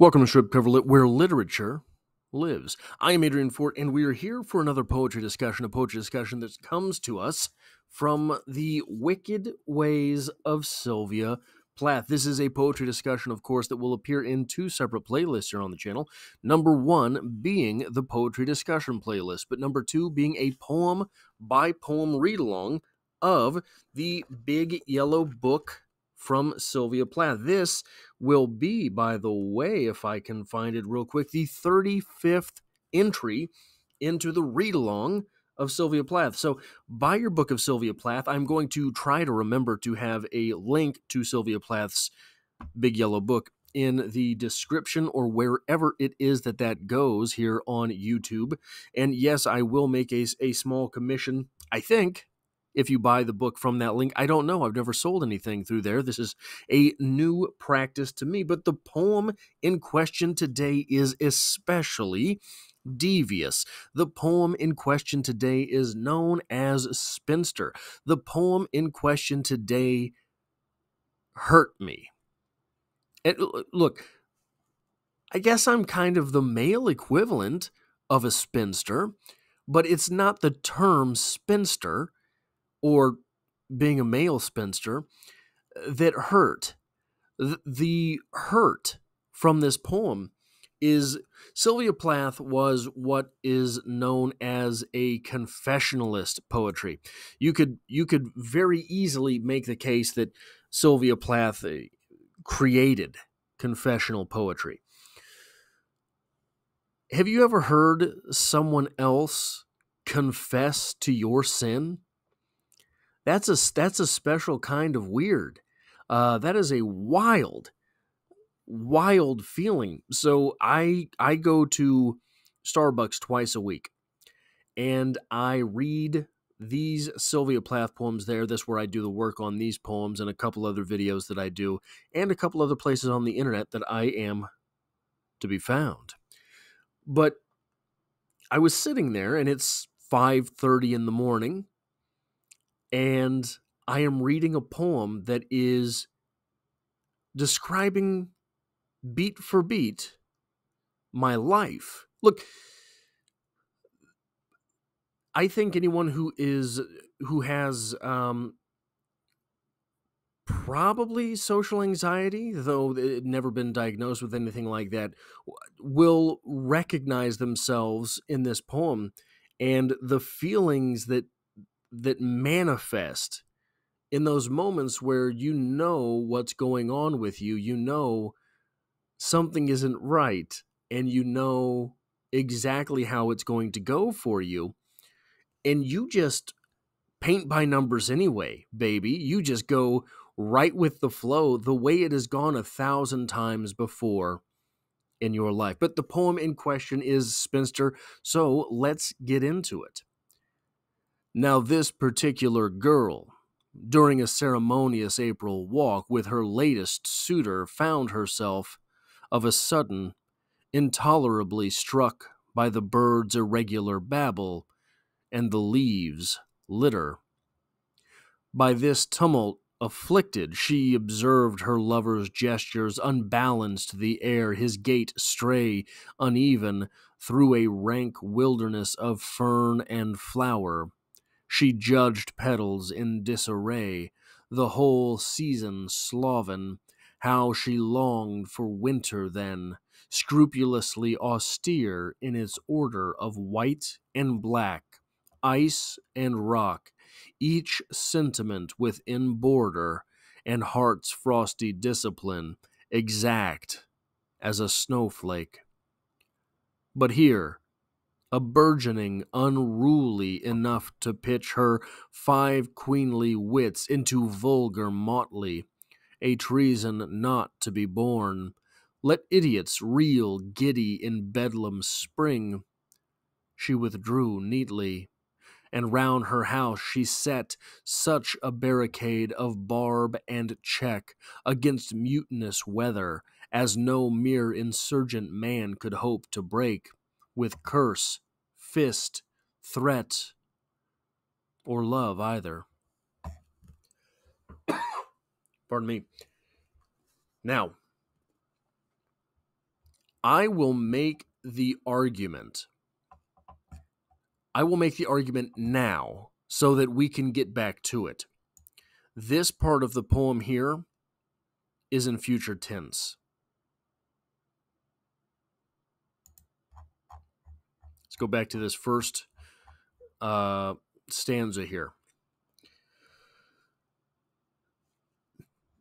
Welcome to Stripped Cover Lit, where literature lives. I am Adrian Fort, and we are here for another poetry discussion, a poetry discussion that comes to us from the Wicked Ways of Sylvia Plath. This is a poetry discussion, of course, that will appear in two separate playlists here on the channel. Number one being the poetry discussion playlist, but number two being a poem-by-poem read-along of the Big Yellow Book from Sylvia Plath. This will be, by the way, if I can find it real quick, the 35th entry into the read-along of Sylvia Plath. So buy your book of Sylvia Plath. I'm going to try to remember to have a link to Sylvia Plath's Big Yellow Book in the description or wherever it is that goes here on YouTube. And yes, I will make a small commission, I think, if you buy the book from that link. I don't know. I've never sold anything through there. This is a new practice to me. But the poem in question today is especially devious. The poem in question today is known as Spinster. The poem in question today hurt me. And look, I guess I'm kind of the male equivalent of a spinster, but it's not the term spinster or being a male spinster that hurt. The hurt from this poem is Sylvia Plath was what is known as a confessionalist poetry. You could very easily make the case that Sylvia Plath created confessional poetry. Have you ever heard someone else confess to your sin? That's a special kind of weird. That is a wild feeling. So I go to Starbucks twice a week, and I read these Sylvia Plath poems there. That's where I do the work on these poems and a couple other videos that I do, and a couple other places on the internet that I am to be found. But I was sitting there, and it's 5:30 in the morning, and I am reading a poem that is describing beat for beat my life. Look, I think anyone who has probably social anxiety, though it never been diagnosed with anything like that, will recognize themselves in this poem and the feelings that manifest in those moments where you know what's going on with you, you know something isn't right, and you know exactly how it's going to go for you, and you just paint by numbers anyway, baby. You just go right with the flow the way it has gone 1,000 times before in your life. But the poem in question is Spinster, so let's get into it. Now this particular girl, during a ceremonious April walk with her latest suitor, found herself, of a sudden, intolerably struck by the bird's irregular babble and the leaves' litter. By this tumult afflicted, she observed her lover's gestures unbalanced the air, his gait stray, uneven, through a rank wilderness of fern and flower. She judged petals in disarray, the whole season sloven. How she longed for winter then, scrupulously austere in its order of white and black, ice and rock, each sentiment within border, and heart's frosty discipline, exact as a snowflake. But here, a burgeoning unruly enough to pitch her five queenly wits into vulgar motley, a treason not to be borne. Let idiots reel giddy in bedlam spring. She withdrew neatly, and round her house she set such a barricade of barb and check against mutinous weather as no mere insurgent man could hope to break with curse, fist, threat, or love either. Pardon me. Now, I will make the argument. I will make the argument now so that we can get back to it. This part of the poem here is in future tense. Let's go back to this first stanza here.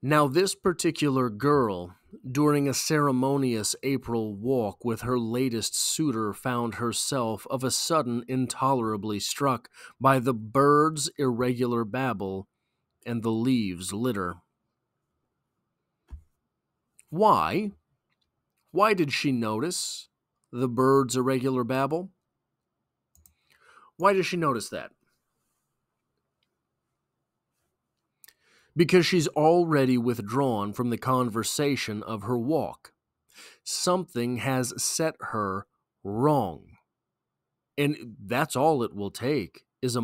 Now this particular girl, during a ceremonious April walk with her latest suitor, found herself of a sudden intolerably struck by the bird's irregular babble and the leaves' litter. Why? Why did she notice the bird's irregular babble? Why does she notice that? Because she's already withdrawn from the conversation of her walk. Something has set her wrong. And that's all it will take, is a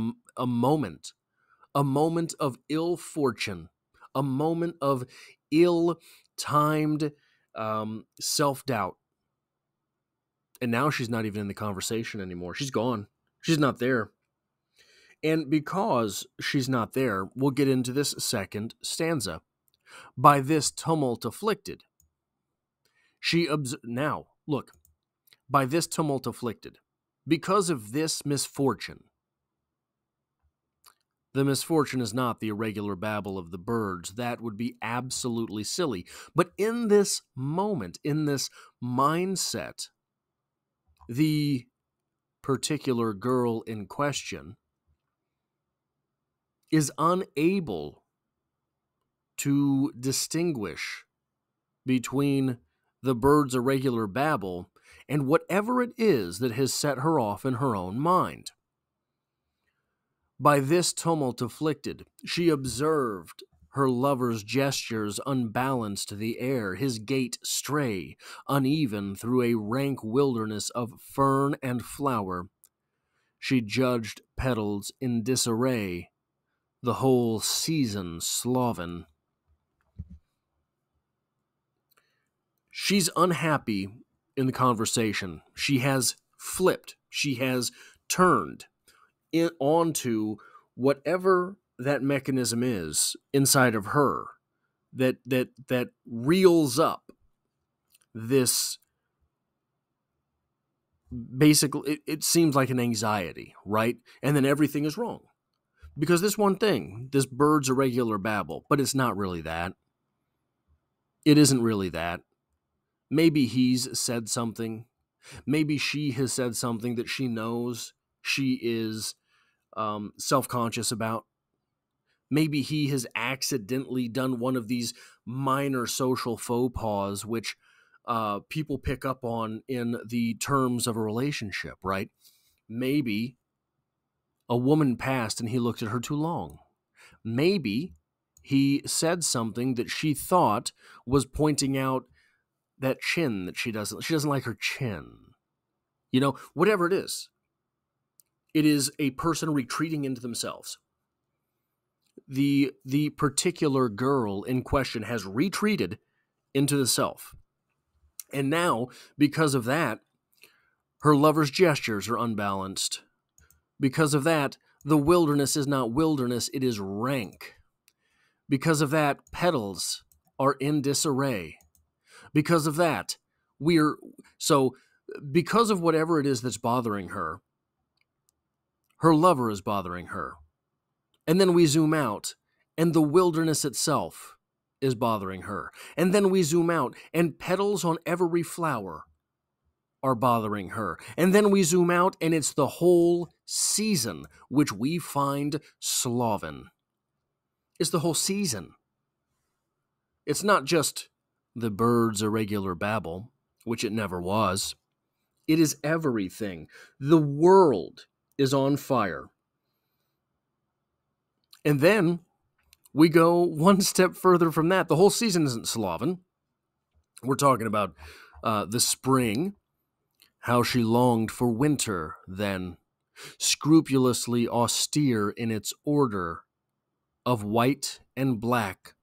moment. A moment of ill fortune. A moment of ill-timed self-doubt. And now she's not even in the conversation anymore. She's gone. She's not there. And because she's not there, we'll get into this second stanza. By this tumult afflicted, now, look, by this tumult afflicted, because of this misfortune. The misfortune is not the irregular babble of the birds. That would be absolutely silly. But in this moment, in this mindset, the particular girl in question is unable to distinguish between the bird's irregular babble and whatever it is that has set her off in her own mind. By this tumult afflicted, she observed her lover's gestures unbalanced the air, his gait stray, uneven through a rank wilderness of fern and flower. She judged petals in disarray, the whole season sloven. She's unhappy in the conversation. She has flipped. She has turned onto whatever that mechanism is inside of her that reels up this. Basically, it seems like an anxiety, right? And then everything is wrong. Because this one thing, this bird's irregular babble, but it's not really that. It isn't really that. Maybe he's said something. Maybe she has said something that she knows she is self-conscious about. Maybe he has accidentally done one of these minor social faux pas, which people pick up on in the terms of a relationship, right? Maybe a woman passed and he looked at her too long. Maybe he said something that she thought was pointing out that chin that she doesn't like her chin. You know, whatever it is a person retreating into themselves. The particular girl in question has retreated into the self. And now, because of that, her lover's gestures are unbalanced. Because of that, the wilderness is not wilderness, it is rank. Because of that, petals are in disarray. Because of that, because of whatever it is that's bothering her, her lover is bothering her. And then we zoom out, and the wilderness itself is bothering her. And then we zoom out, and petals on every flower are bothering her. And then we zoom out, and it's the whole season, which we find sloven. It's the whole season. It's not just the bird's irregular babble, which it never was. It is everything. The world is on fire. And then we go one step further from that. The whole season isn't sloven. We're talking about the spring. How she longed for winter, then, scrupulously austere in its order of white and black,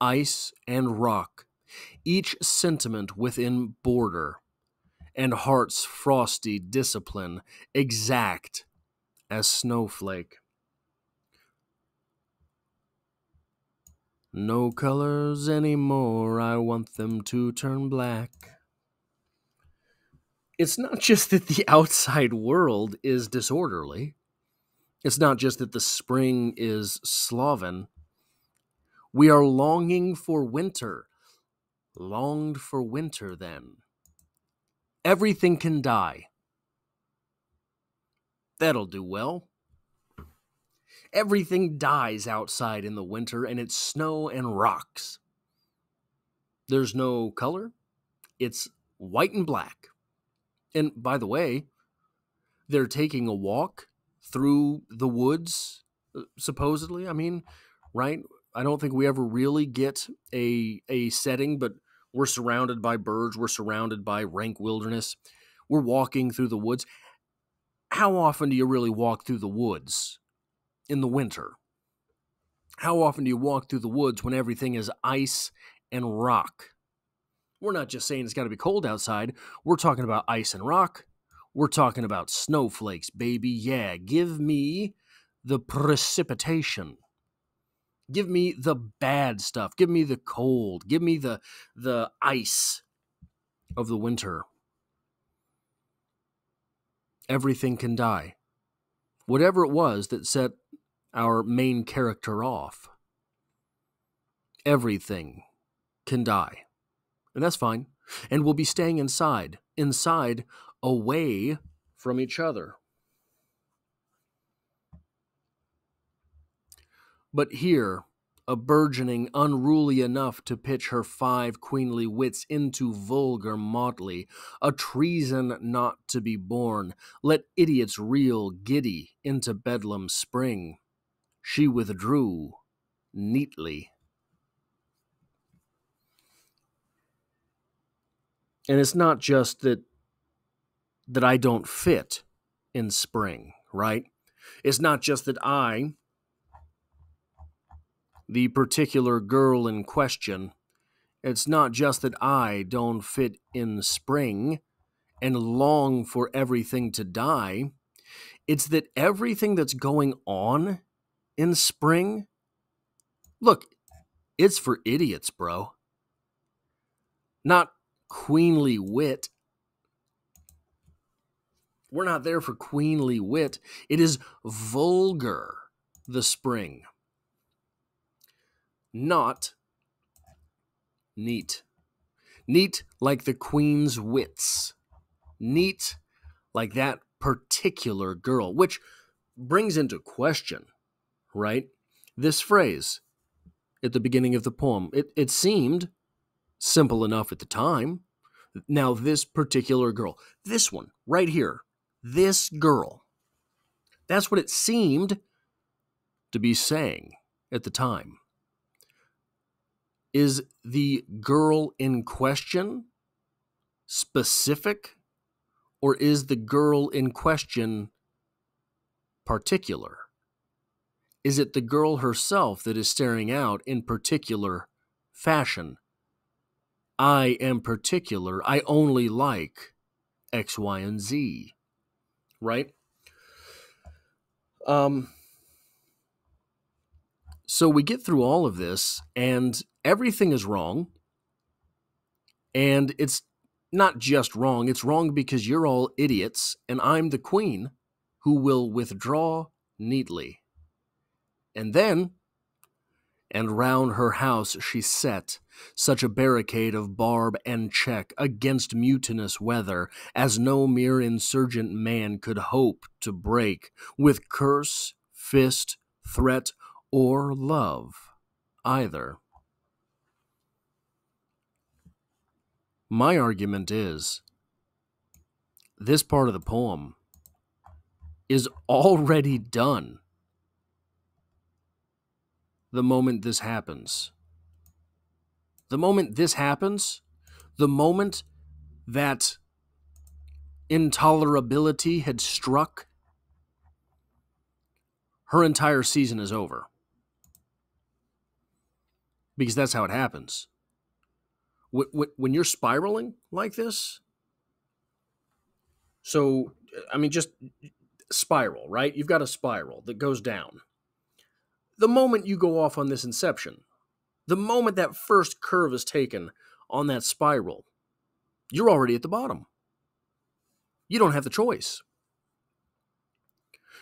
ice and rock, each sentiment within border, and heart's frosty discipline, exact as snowflake. No colors anymore, I want them to turn black. It's not just that the outside world is disorderly. It's not just that the spring is sloven. We are longing for winter. Longed for winter then. Everything can die. That'll do well. Everything dies outside in the winter, and it's snow and rocks. There's no color. It's white and black. And by the way, they're taking a walk through the woods, supposedly. I mean, right? I don't think we ever really get a setting, but we're surrounded by birds. We're surrounded by rank wilderness. We're walking through the woods. How often do you really walk through the woods in the winter? How often do you walk through the woods when everything is ice and rock? We're not just saying it's got to be cold outside. We're talking about ice and rock. We're talking about snowflakes, baby. Yeah, give me the precipitation. Give me the bad stuff. Give me the cold. Give me the ice of the winter. Everything can die. Whatever it was that set our main character off, everything can die. And that's fine. And we'll be staying inside, away from each other. But here, a burgeoning unruly enough to pitch her five queenly wits into vulgar motley, a treason not to be born, let idiots reel giddy into bedlam spring. She withdrew neatly. And it's not just that I don't fit in spring, right? It's not just that I, the particular girl in question, it's not just that I don't fit in spring and long for everything to die. It's that everything that's going on in spring, look, it's for idiots, bro. Not queenly wit. We're not there for queenly wit. It is vulgar, the spring. Not neat. Neat like the queen's wits. Neat like that particular girl, which brings into question, right, this phrase at the beginning of the poem. It seemed simple enough at the time. Now, this particular girl, this one right here, this girl, that's what it seemed to be saying at the time. Is the girl in question specific, or is the girl in question particular? Is it the girl herself that is staring out in particular fashion? I am particular. I only like X, Y, and Z. Right? So we get through all of this, and everything is wrong. And it's not just wrong. It's wrong because you're all idiots, and I'm the queen who will withdraw neatly. And then, and round her house she set such a barricade of barb and check against mutinous weather as no mere insurgent man could hope to break with curse, fist, threat, or love, either. My argument is, this part of the poem is already done the moment this happens. The moment this happens, the moment that intolerability had struck, her entire season is over. Because that's how it happens. When you're spiraling like this, So, I mean, just spiral, right? You've got a spiral that goes down. The moment you go off on this inception, the moment that first curve is taken on that spiral, you're already at the bottom. You don't have the choice.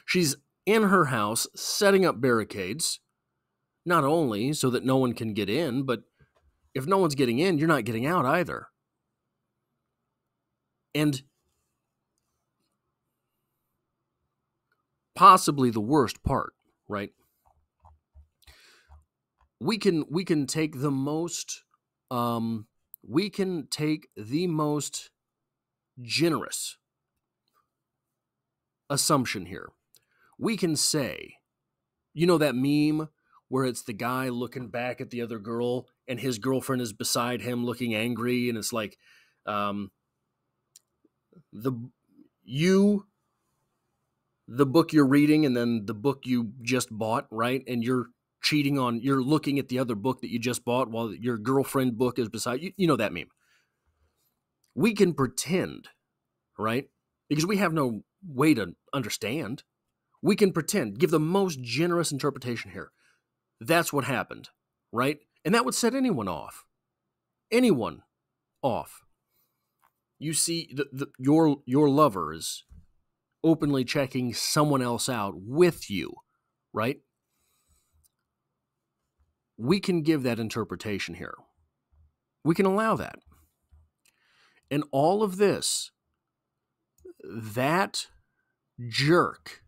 She's in her house setting up barricades, not only so that no one can get in, but if no one's getting in, you're not getting out either. And possibly the worst part, right? We can take the most generous assumption here. We can say, you know that meme where it's the guy looking back at the other girl and his girlfriend is beside him looking angry, and it's like, the book you're reading and then the book you just bought, right? And you're cheating on, you're looking at the other book that you just bought while your girlfriend book is beside you. You know that meme. We can pretend, right? Because we have no way to understand. We can pretend, give the most generous interpretation here. That's what happened, right? And that would set anyone off. Anyone off. You see, your lover is openly checking someone else out with you, right? We can give that interpretation here. We can allow that. And all of this, that jerk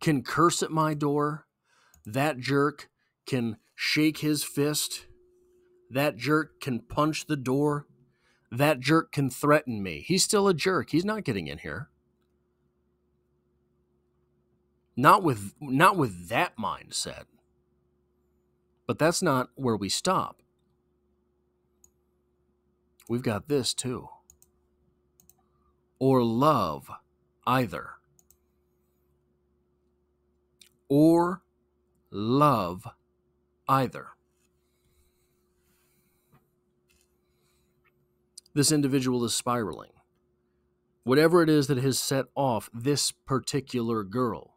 can curse at my door. That jerk can shake his fist. That jerk can punch the door. That jerk can threaten me. He's still a jerk. He's not getting in here. Not with that mindset. But that's not where we stop. We've got this too. Or love either. Or love either. This individual is spiraling. Whatever it is that has set off this particular girl,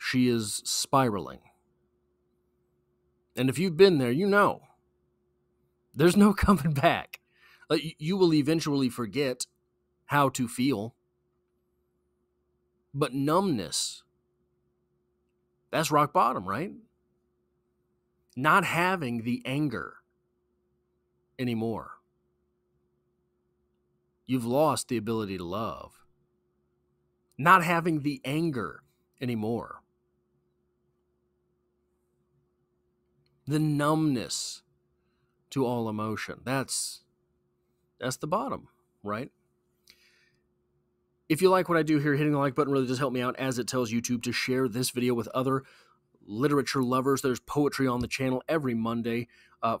she is spiraling. And if you've been there, you know. There's no coming back. You will eventually forget how to feel. But numbness, that's rock bottom, right? Not having the anger anymore. You've lost the ability to love. Not having the anger anymore. The numbness to all emotion. That's the bottom, right? If you like what I do here, hitting the like button really does help me out, as it tells YouTube to share this video with other literature lovers. There's poetry on the channel every Monday.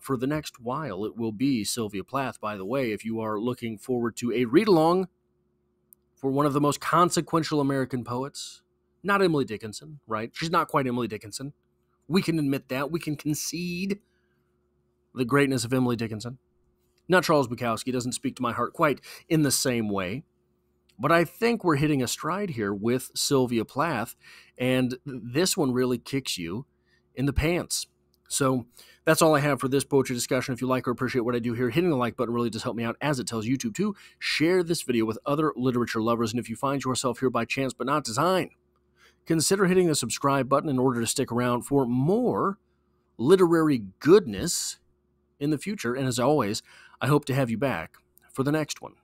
For the next while, it will be Sylvia Plath, by the way, if you are looking forward to a read-along for one of the most consequential American poets. Not Emily Dickinson, right? She's not quite Emily Dickinson. We can admit that. We can concede the greatness of Emily Dickinson. Now, Charles Bukowski doesn't speak to my heart quite in the same way. But I think we're hitting a stride here with Sylvia Plath. And this one really kicks you in the pants. So that's all I have for this poetry discussion. If you like or appreciate what I do here, hitting the like button really does help me out, as it tells YouTube to share this video with other literature lovers. And if you find yourself here by chance but not design, consider hitting the subscribe button in order to stick around for more literary goodness in the future. And as always, I hope to have you back for the next one.